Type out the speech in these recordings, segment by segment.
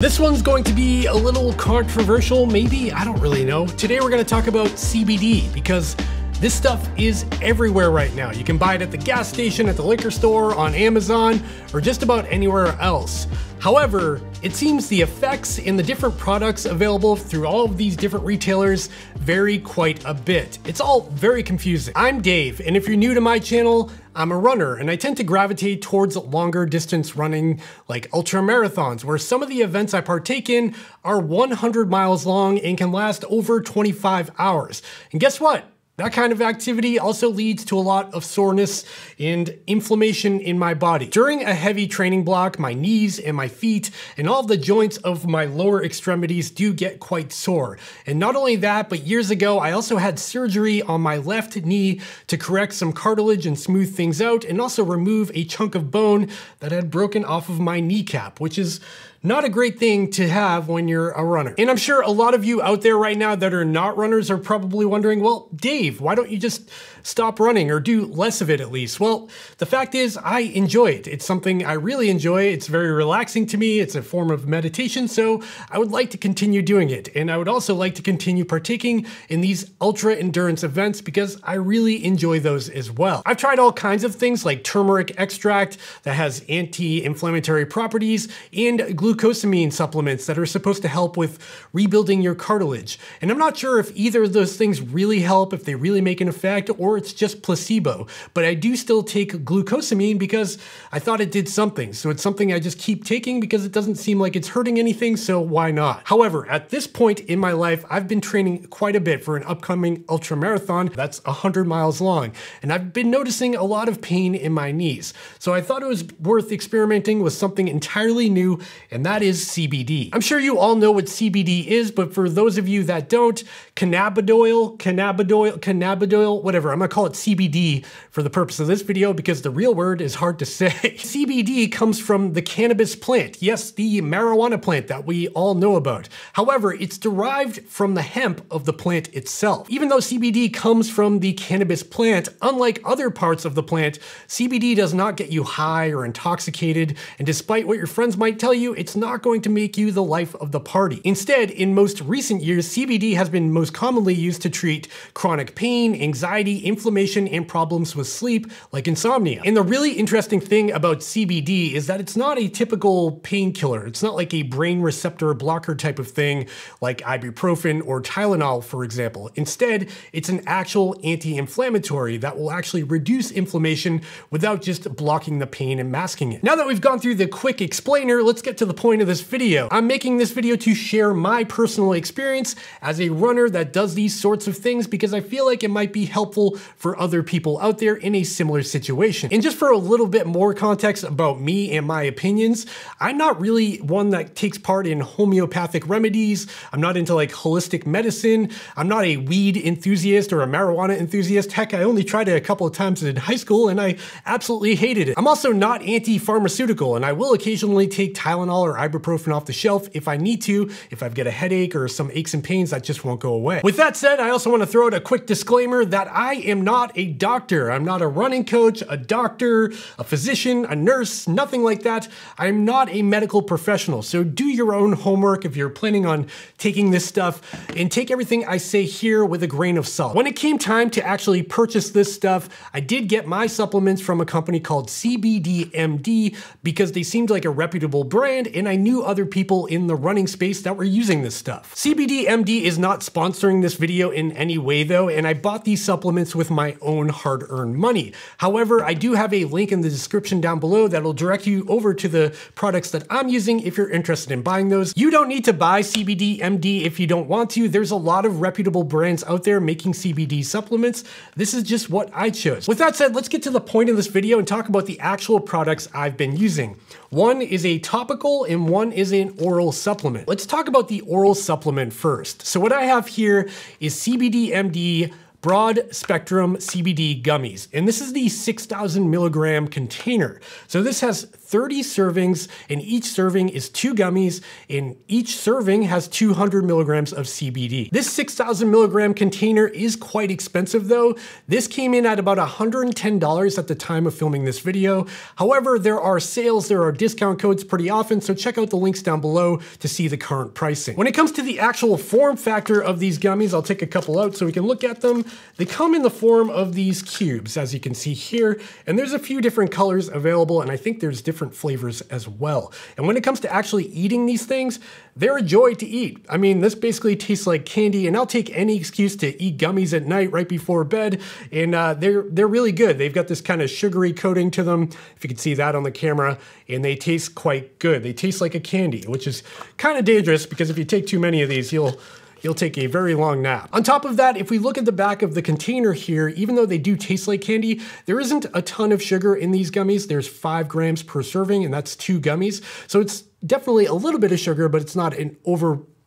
This one's going to be a little controversial, maybe, I don't really know. Today we're gonna talk about CBD because this stuff is everywhere right now. You can buy it at the gas station, at the liquor store, on Amazon, or just about anywhere else. However, it seems the effects in the different products available through all of these different retailers vary quite a bit. It's all very confusing. I'm Dave, and if you're new to my channel, I'm a runner, and I tend to gravitate towards longer distance running like ultra marathons, where some of the events I partake in are 100 miles long and can last over 25 hours. And guess what? That kind of activity also leads to a lot of soreness and inflammation in my body. During a heavy training block, my knees and my feet and all the joints of my lower extremities do get quite sore. And not only that, but years ago, I also had surgery on my left knee to correct some cartilage and smooth things out and also remove a chunk of bone that had broken off of my kneecap, which is not a great thing to have when you're a runner. And I'm sure a lot of you out there right now that are not runners are probably wondering, well, Dave, why don't you just stop running or do less of it at least? Well, the fact is I enjoy it. It's something I really enjoy. It's very relaxing to me. It's a form of meditation. So I would like to continue doing it. And I would also like to continue partaking in these ultra endurance events because I really enjoy those as well. I've tried all kinds of things like turmeric extract that has anti-inflammatory properties and glucosamine supplements that are supposed to help with rebuilding your cartilage. And I'm not sure if either of those things really help, if they really make an effect, or it's just placebo. But I do still take glucosamine because I thought it did something. So it's something I just keep taking because it doesn't seem like it's hurting anything, so why not? However, at this point in my life, I've been training quite a bit for an upcoming ultra marathon that's 100 miles long. And I've been noticing a lot of pain in my knees. So I thought it was worth experimenting with something entirely new, and that is CBD. I'm sure you all know what CBD is, but for those of you that don't, cannabidiol, whatever, I'm gonna call it CBD for the purpose of this video because the real word is hard to say. CBD comes from the cannabis plant. Yes, the marijuana plant that we all know about. However, it's derived from the hemp of the plant itself. Even though CBD comes from the cannabis plant, unlike other parts of the plant, CBD does not get you high or intoxicated. And despite what your friends might tell you, it's not going to make you the life of the party. Instead, in most recent years, CBD has been most commonly used to treat chronic pain, anxiety, inflammation, and problems with sleep, like insomnia. And the really interesting thing about CBD is that it's not a typical painkiller. It's not like a brain receptor blocker type of thing, like ibuprofen or Tylenol, for example. Instead, it's an actual anti-inflammatory that will actually reduce inflammation without just blocking the pain and masking it. Now that we've gone through the quick explainer, let's get to the point of this video. I'm making this video to share my personal experience as a runner that does these sorts of things because I feel like it might be helpful for other people out there in a similar situation. And just for a little bit more context about me and my opinions, I'm not really one that takes part in homeopathic remedies. I'm not into like holistic medicine. I'm not a weed enthusiast or a marijuana enthusiast. Heck, I only tried it a couple of times in high school and I absolutely hated it. I'm also not anti-pharmaceutical, and I will occasionally take Tylenol or ibuprofen off the shelf if I need to, if I've got a headache or some aches and pains that just won't go away. With that said, I also want to throw out a quick disclaimer that I am not a doctor. I'm not a running coach, a doctor, a physician, a nurse, nothing like that. I'm not a medical professional. So do your own homework if you're planning on taking this stuff, and take everything I say here with a grain of salt. When it came time to actually purchase this stuff, I did get my supplements from a company called CBDMD because they seemed like a reputable brand, and I knew other people in the running space that were using this stuff. CBDMD is not sponsoring this video in any way though, and I bought these supplements with my own hard-earned money. However, I do have a link in the description down below that'll direct you over to the products that I'm using if you're interested in buying those. You don't need to buy CBDMD if you don't want to. There's a lot of reputable brands out there making CBD supplements. This is just what I chose. With that said, let's get to the point of this video and talk about the actual products I've been using. One is a topical and one is an oral supplement. Let's talk about the oral supplement first. So what I have here is CBDMD broad spectrum CBD gummies. And this is the 6,000 milligram container. So this has 30 servings, and each serving is 2 gummies, and each serving has 200 milligrams of CBD. This 6,000 milligram container is quite expensive though. This came in at about $110 at the time of filming this video. However, there are sales, there are discount codes pretty often, so check out the links down below to see the current pricing. When it comes to the actual form factor of these gummies, I'll take a couple out so we can look at them. They come in the form of these cubes, as you can see here, and there's a few different colors available, and I think there's different flavors as well. And when it comes to actually eating these things, they're a joy to eat. I mean, this basically tastes like candy, and I'll take any excuse to eat gummies at night right before bed, and they're really good. They've got this kind of sugary coating to them, if you can see that on the camera, and they taste quite good. They taste like a candy, which is kind of dangerous because if you take too many of these, you'll take a very long nap. On top of that, if we look at the back of the container here, even though they do taste like candy, there isn't a ton of sugar in these gummies. There's 5 grams per serving, and that's 2 gummies. So it's definitely a little bit of sugar, but it's not an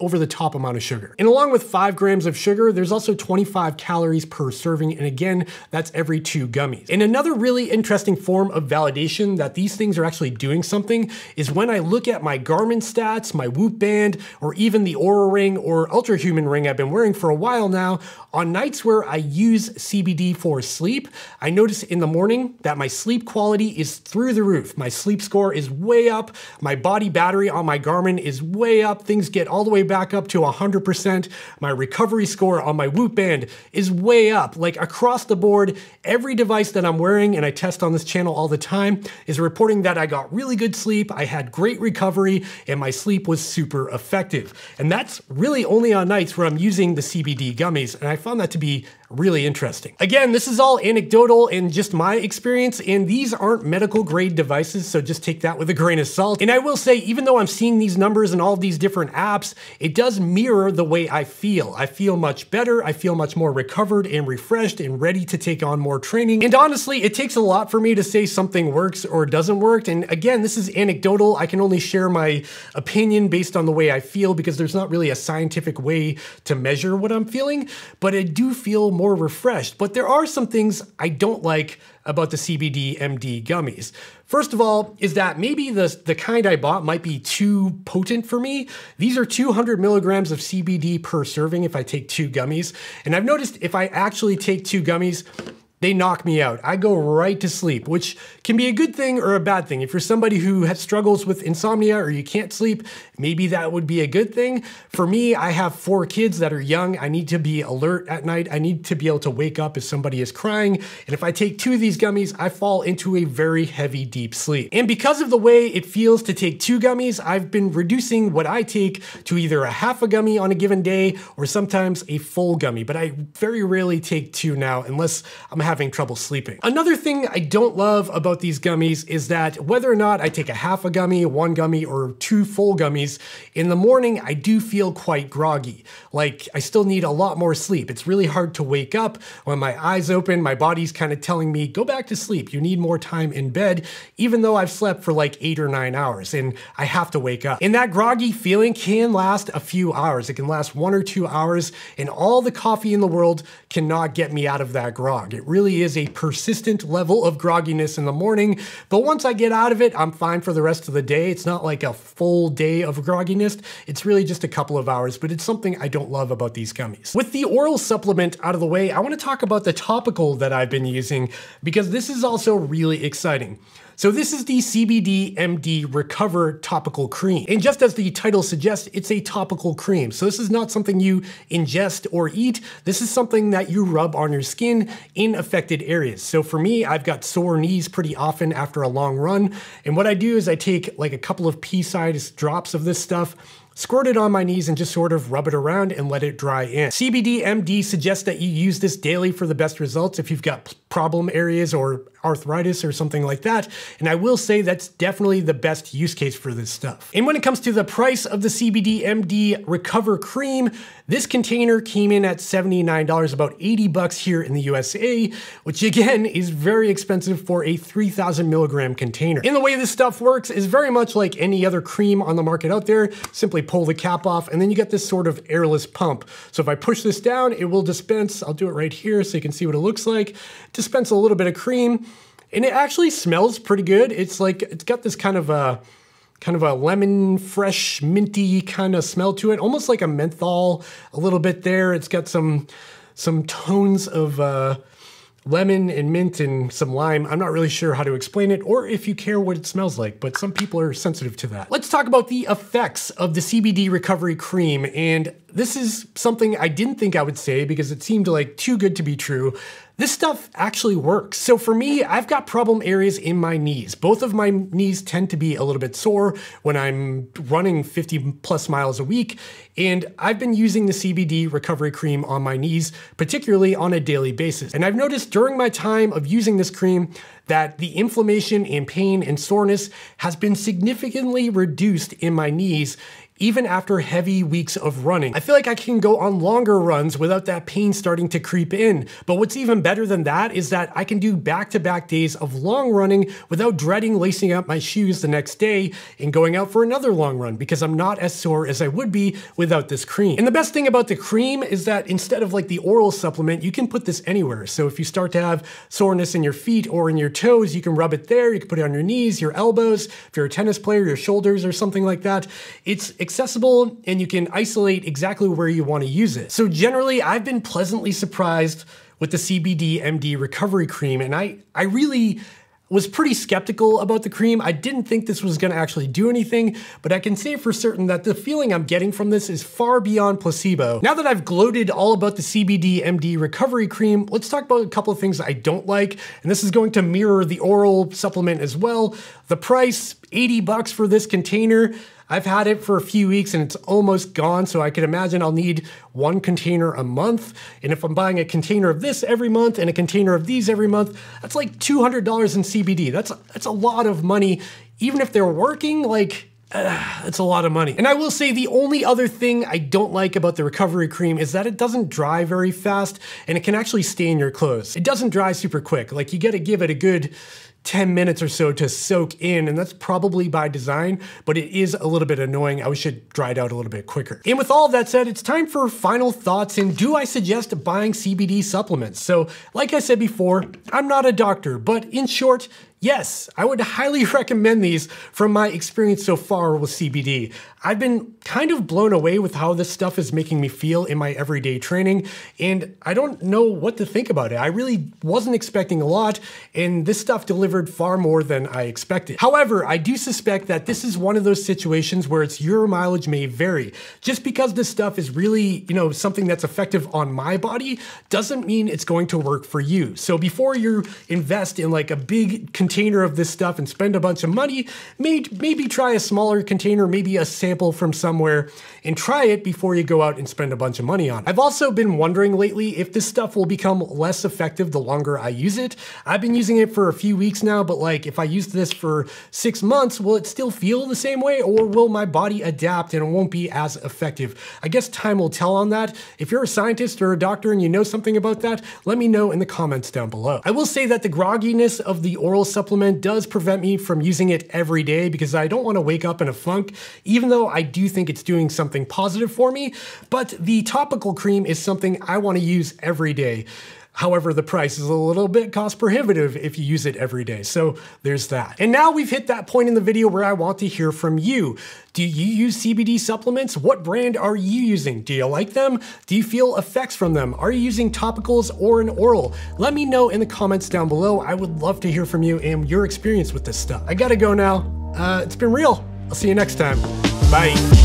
over the top amount of sugar. And along with 5 grams of sugar, there's also 25 calories per serving. And again, that's every 2 gummies. And another really interesting form of validation that these things are actually doing something is when I look at my Garmin stats, my Whoop band, or even the Oura Ring or Ultrahuman Ring I've been wearing for a while now. On nights where I use CBD for sleep, I notice in the morning that my sleep quality is through the roof. My sleep score is way up. My body battery on my Garmin is way up. Things get all the way back up to 100%. My recovery score on my Whoop band is way up. Like across the board, every device that I'm wearing, and I test on this channel all the time, is reporting that I got really good sleep, I had great recovery, and my sleep was super effective. And that's really only on nights where I'm using the CBD gummies, and I found that to be really interesting. Again, this is all anecdotal and just my experience, and these aren't medical grade devices, so just take that with a grain of salt. And I will say, even though I'm seeing these numbers in all of these different apps, it does mirror the way I feel. I feel much better, I feel much more recovered and refreshed and ready to take on more training. And honestly, it takes a lot for me to say something works or doesn't work. And again, this is anecdotal. I can only share my opinion based on the way I feel because there's not really a scientific way to measure what I'm feeling, but I do feel more refreshed. But there are some things I don't like about the CBD MD gummies. First of all, is that maybe the kind I bought might be too potent for me. These are 200 milligrams of CBD per serving if I take 2 gummies. And I've noticed if I actually take 2 gummies, they knock me out. I go right to sleep, which can be a good thing or a bad thing. If you're somebody who has struggles with insomnia or you can't sleep, maybe that would be a good thing. For me, I have 4 kids that are young. I need to be alert at night. I need to be able to wake up if somebody is crying. And if I take 2 of these gummies, I fall into a very heavy, deep sleep. And because of the way it feels to take 2 gummies, I've been reducing what I take to either a half a gummy on a given day or sometimes a full gummy. But I very rarely take 2 now unless I'm having trouble sleeping. Another thing I don't love about these gummies is that whether or not I take a half a gummy, 1 gummy, or 2 full gummies, in the morning I do feel quite groggy. Like I still need a lot more sleep. It's really hard to wake up. When my eyes open, my body's kind of telling me, go back to sleep. You need more time in bed, even though I've slept for like 8 or 9 hours and I have to wake up. And that groggy feeling can last a few hours. It can last 1 or 2 hours, and all the coffee in the world cannot get me out of that grog. It really is a persistent level of grogginess in the morning, but once I get out of it, I'm fine for the rest of the day. It's not like a full day of grogginess. It's really just a couple of hours, but it's something I don't love about these gummies. With the oral supplement out of the way, I want to talk about the topical that I've been using because this is also really exciting. So this is the CBD MD Recover Topical Cream. And just as the title suggests, it's a topical cream. So this is not something you ingest or eat. This is something that you rub on your skin in affected areas. So for me, I've got sore knees pretty often after a long run. And what I do is I take like a couple of pea-sized drops of this stuff, squirt it on my knees, and just sort of rub it around and let it dry in. CBD MD suggests that you use this daily for the best results if you've got problem areas or arthritis or something like that. And I will say that's definitely the best use case for this stuff. And when it comes to the price of the CBD MD Recover Cream, this container came in at $79, about 80 bucks here in the USA, which again is very expensive for a 3,000 milligram container. And the way this stuff works is very much like any other cream on the market out there. Simply pull the cap off and then you get this sort of airless pump. So if I push this down, it will dispense. I'll do it right here so you can see what it looks like. Dispense a little bit of cream, and it actually smells pretty good. It's like, it's got this kind of a lemon, fresh, minty kind of smell to it, almost like a menthol a little bit there. It's got some tones of lemon and mint and some lime. I'm not really sure how to explain it or if you care what it smells like, but some people are sensitive to that. Let's talk about the effects of the CBD recovery cream. And this is something I didn't think I would say because it seemed like too good to be true. This stuff actually works. So for me, I've got problem areas in my knees. Both of my knees tend to be a little bit sore when I'm running 50 plus miles a week. And I've been using the CBD recovery cream on my knees, particularly on a daily basis. And I've noticed during my time of using this cream that the inflammation and pain and soreness has been significantly reduced in my knees even after heavy weeks of running. I feel like I can go on longer runs without that pain starting to creep in. But what's even better than that is that I can do back-to-back days of long running without dreading lacing up my shoes the next day and going out for another long run because I'm not as sore as I would be without this cream. And the best thing about the cream is that instead of like the oral supplement, you can put this anywhere. So if you start to have soreness in your feet or in your toes, you can rub it there, you can put it on your knees, your elbows, if you're a tennis player, your shoulders or something like that. It's accessible and you can isolate exactly where you want to use it. So generally, I've been pleasantly surprised with the CBD MD recovery cream, and I really was pretty skeptical about the cream. I didn't think this was gonna actually do anything, but I can say for certain that the feeling I'm getting from this is far beyond placebo. Now that I've gloated all about the CBD MD recovery cream, let's talk about a couple of things I don't like, and this is going to mirror the oral supplement as well. The price, $80 for this container. I've had it for a few weeks and it's almost gone, so I can imagine I'll need one container a month. And if I'm buying a container of this every month and a container of these every month, that's like $200 in CBD. That's a lot of money. Even if they're working, like, it's a lot of money. And I will say the only other thing I don't like about the recovery cream is that it doesn't dry very fast and it can actually stain your clothes. It doesn't dry super quick. Like, you gotta give it a good 10 minutes or so to soak in, and that's probably by design, but it is a little bit annoying. I wish it dried out a little bit quicker. And with all of that said, it's time for final thoughts and do I suggest buying CBD supplements? So like I said before, I'm not a doctor, but in short, yes, I would highly recommend these from my experience so far with CBD. I've been kind of blown away with how this stuff is making me feel in my everyday training, and I don't know what to think about it. I really wasn't expecting a lot, and this stuff delivered far more than I expected. However, I do suspect that this is one of those situations where it's your mileage may vary. Just because this stuff is really, you know, something that's effective on my body doesn't mean it's going to work for you. So before you invest in like a big container of this stuff and spend a bunch of money, maybe try a smaller container, maybe a sample from somewhere, and try it before you go out and spend a bunch of money on it. I've also been wondering lately if this stuff will become less effective the longer I use it. I've been using it for a few weeks now, but like if I used this for 6 months, will it still feel the same way or will my body adapt and it won't be as effective? I guess time will tell on that. If you're a scientist or a doctor and you know something about that, let me know in the comments down below. I will say that the grogginess of the oral supplement does prevent me from using it every day because I don't want to wake up in a funk, even though I do think it's doing something positive for me. But the topical cream is something I want to use every day. However, the price is a little bit cost prohibitive if you use it every day. So there's that. And now we've hit that point in the video where I want to hear from you. Do you use CBD supplements? What brand are you using? Do you like them? Do you feel effects from them? Are you using topicals or an oral? Let me know in the comments down below. I would love to hear from you and your experience with this stuff. I gotta go now. It's been real. I'll see you next time. Bye.